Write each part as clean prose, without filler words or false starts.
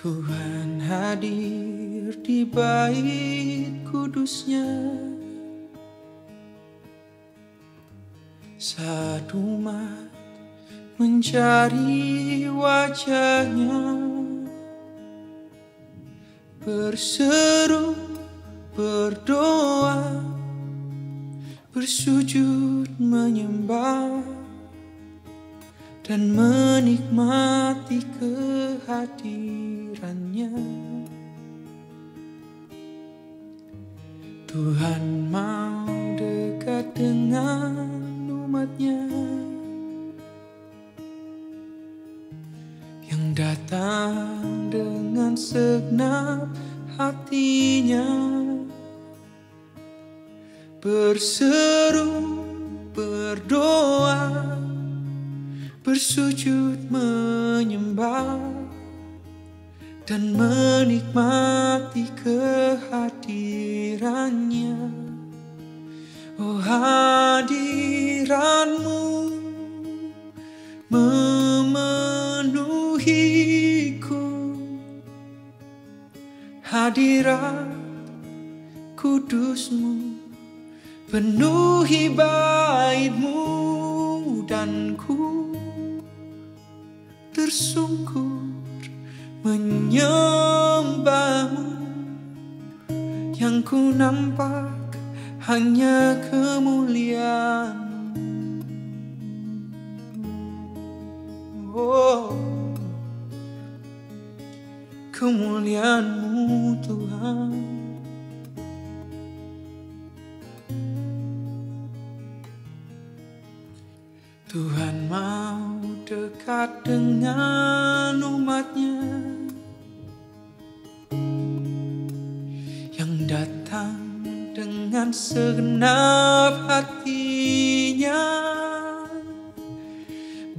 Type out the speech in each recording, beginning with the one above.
Tuhan hadir di bait kudusnya, saat umat mencari wajahnya, berseru, berdoa, bersujud menyembah, dan menikmati kehadirannya. Tuhan mau dekat dengan umatnya yang datang dengan segenap hatinya, berseru, berdoa, bersujud menyembah, dan menikmati kehadirannya. Oh, hadiranmu memenuhiku, hadirat kudusmu penuhi baitmu, dan ku tersungkur menyembahmu. Yang ku nampak hanya kemuliaan. Oh, kemuliaanmu Tuhan. Tuhan mau dekat dengan umatnya yang datang dengan segenap hatinya,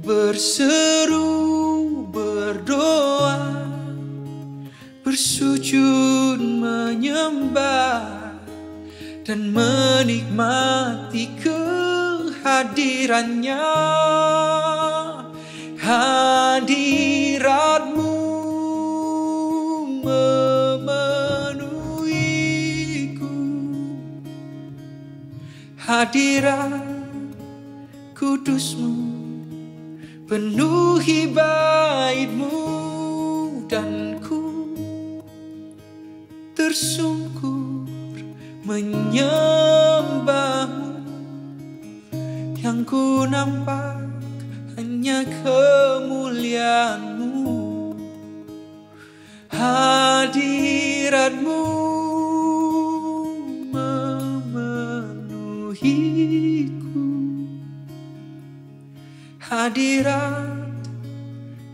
berseru, berdoa, bersujud menyembah, dan menikmati kehadirannya. Hadiratmu memenuhiku, hadirat kudusmu penuhi baitmu, dan ku tersungkur menyembahmu. Yang ku nampak hanya kemuliaanmu. Hadiratmu memenuhiku, hadirat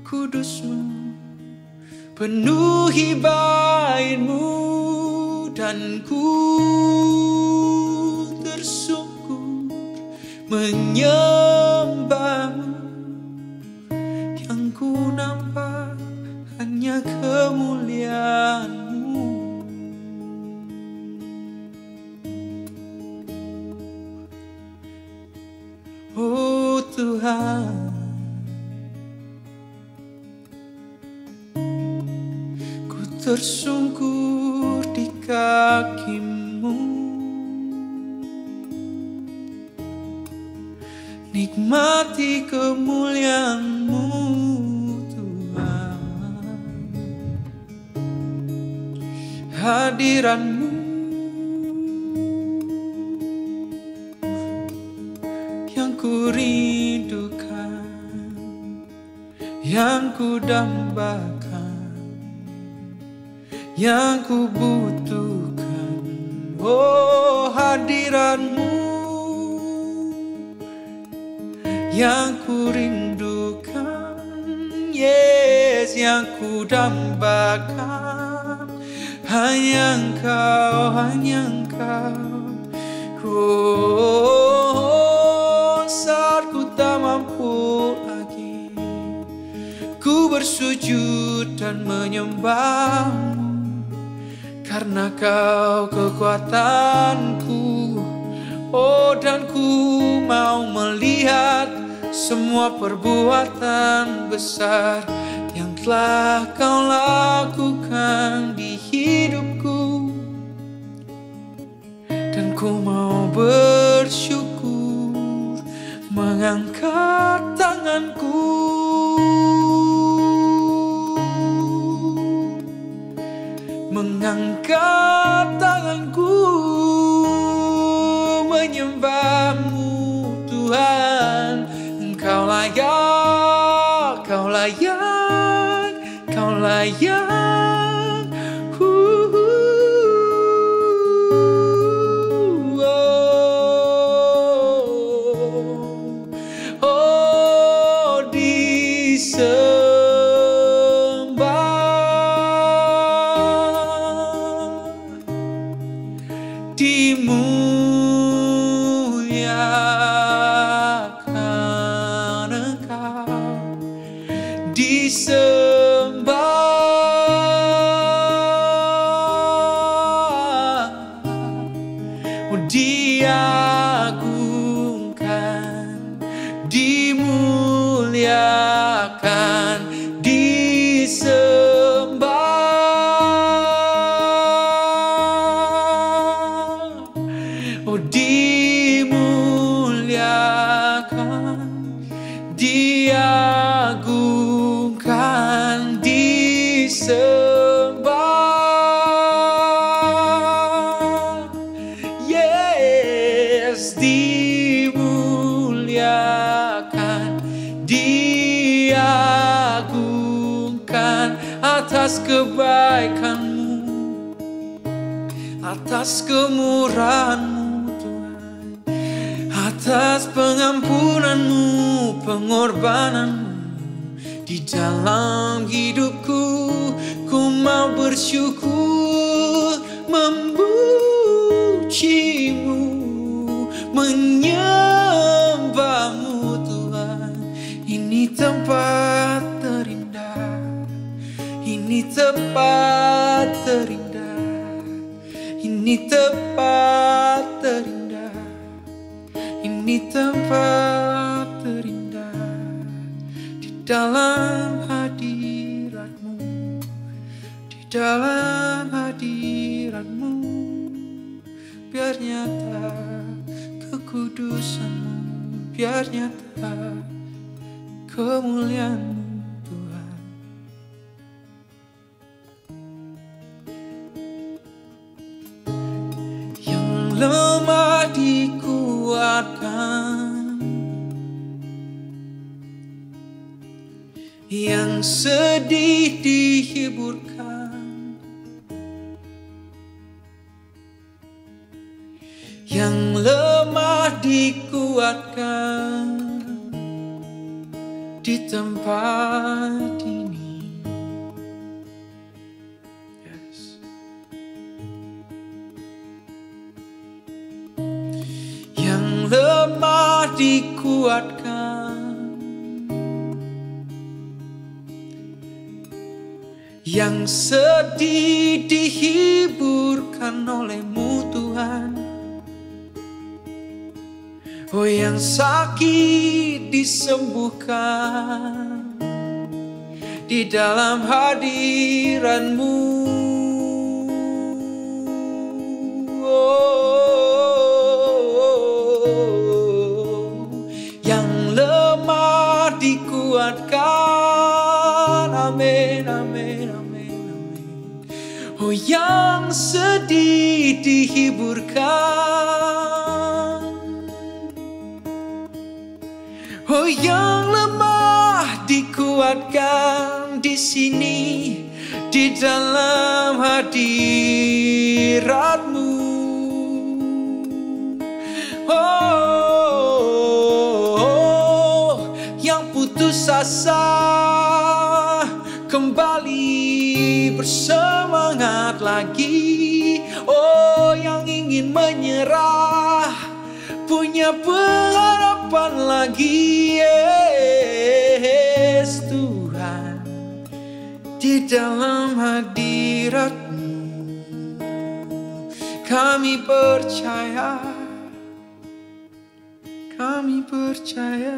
kudusmu penuhi baitmu, dan ku tersungkur menyembahmu. Ku nampak hanya kemuliaanmu. Oh Tuhan, ku tersungkur di kaki-Mu, nikmati kemuliaan-Mu. Hadiranmu yang ku rindukan, yang ku dambakan, yang ku butuhkan. Oh, hadiranmu yang ku rindukan, yes, yang ku dambakan. Hanya Engkau, hanya Engkau. Oh, saat ku tak mampu lagi, ku bersujud dan menyembah-Mu, karena Kau kekuatanku. Oh, dan ku mau melihat semua perbuatan besar yang telah kau lakukan di hidupku, dan ku mau bersyukur mengangkat tanganku menyembahmu Tuhan. Engkau layak disembah dimuliakan, engkau disembah, diagungkan, dimuliakan, disembah, dimuliakan, diagungkan, disembah. Yes, dimuliakan, diagungkan atas kebaikan-Mu, atas kemurahan-Mu Tuhan, atas pengampunan-Mu, pengorbanan-Mu di dalam hidupku. Ku mau bersyukur memuji-Mu, menyembah-Mu Tuhan. Ini tempat terindah, ini tempat terindah, ini tempat terindah, ini tempat terindah di dalam hadirat-Mu, di dalam hadirat-Mu. Biar nyata kekudusan-Mu, biar nyata kemuliaan-Mu Tuhan. Yang lemah dikuatkan, yang sedih dihiburkan, yang lemah dikuatkan di tempat ini. Yes. Yang lemah dikuatkan, yang sedih dihiburkan oleh-Mu Tuhan. Oh, yang sakit disembuhkan di dalam hadirat-Mu. Oh. Yang lemah dikuatkan, amin, amin. Oh, yang sedih dihiburkan, oh, yang lemah dikuatkan di sini, di dalam hadirat-Mu. Oh, yang putus asa kembali bersemangat lagi. Oh, yang ingin menyerah punya pengharapan lagi. Yes, Tuhan, di dalam hadirat-Mu kami percaya, kami percaya.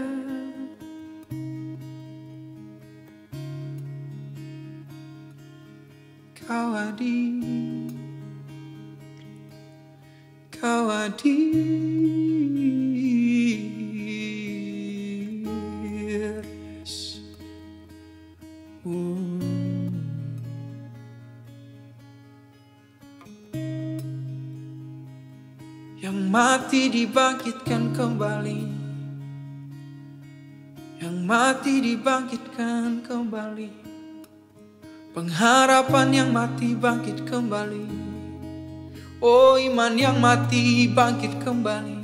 kau hadir. Yang mati dibangkitkan kembali, yang mati dibangkitkan kembali, pengharapan yang mati bangkit kembali. Oh iman yang mati bangkit kembali.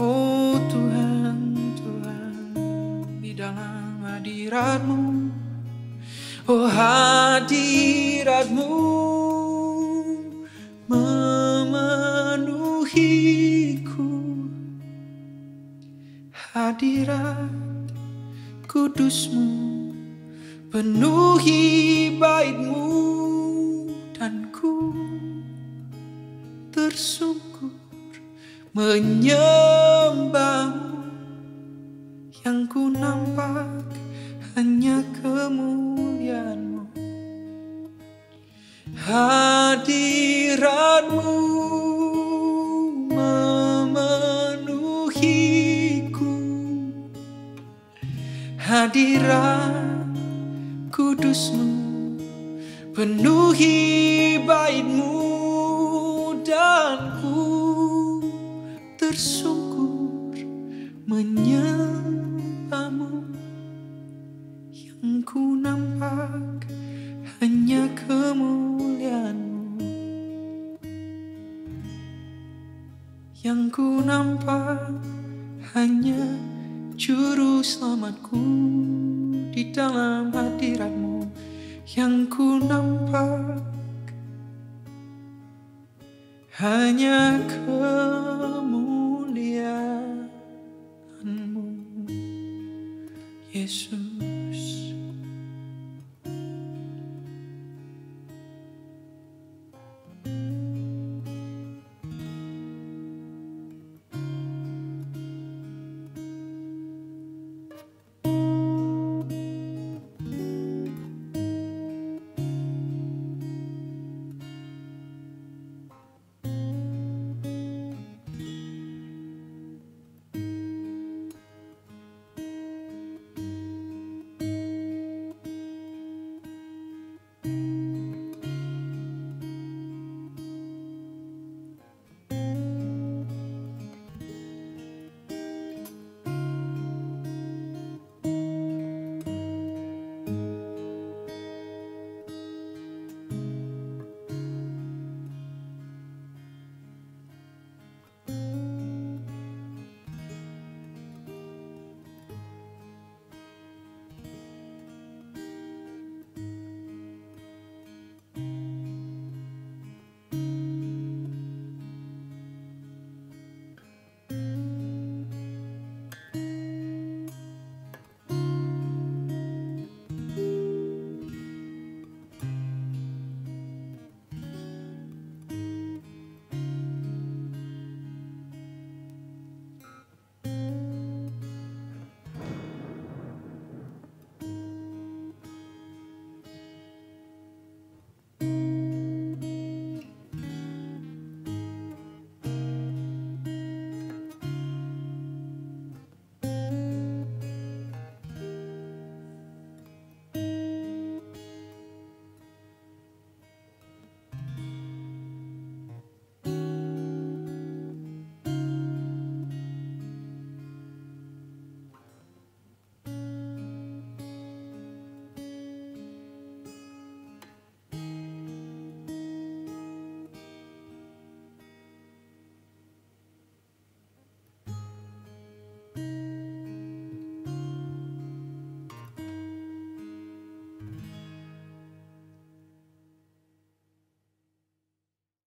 Oh Tuhan, Tuhan, di dalam hadirat-Mu, oh hadirat-Mu memenuhiku. Hadirat kudus-Mu penuhi bait-Mu, dan ku tersungkur menyembah-Mu, yang ku nampak hanya kemuliaan-Mu. Hadirat-Mu memenuhiku, hadirat kudus-Mu penuhi bait-Mu, dan ku tersungkur menyembah-Mu, yang ku nampak hanya kemuliaan-Mu, yang ku nampak hanya juru selamatku di dalam hadirat-Mu, yang ku nampak hanya kemuliaan-Mu, Yesus.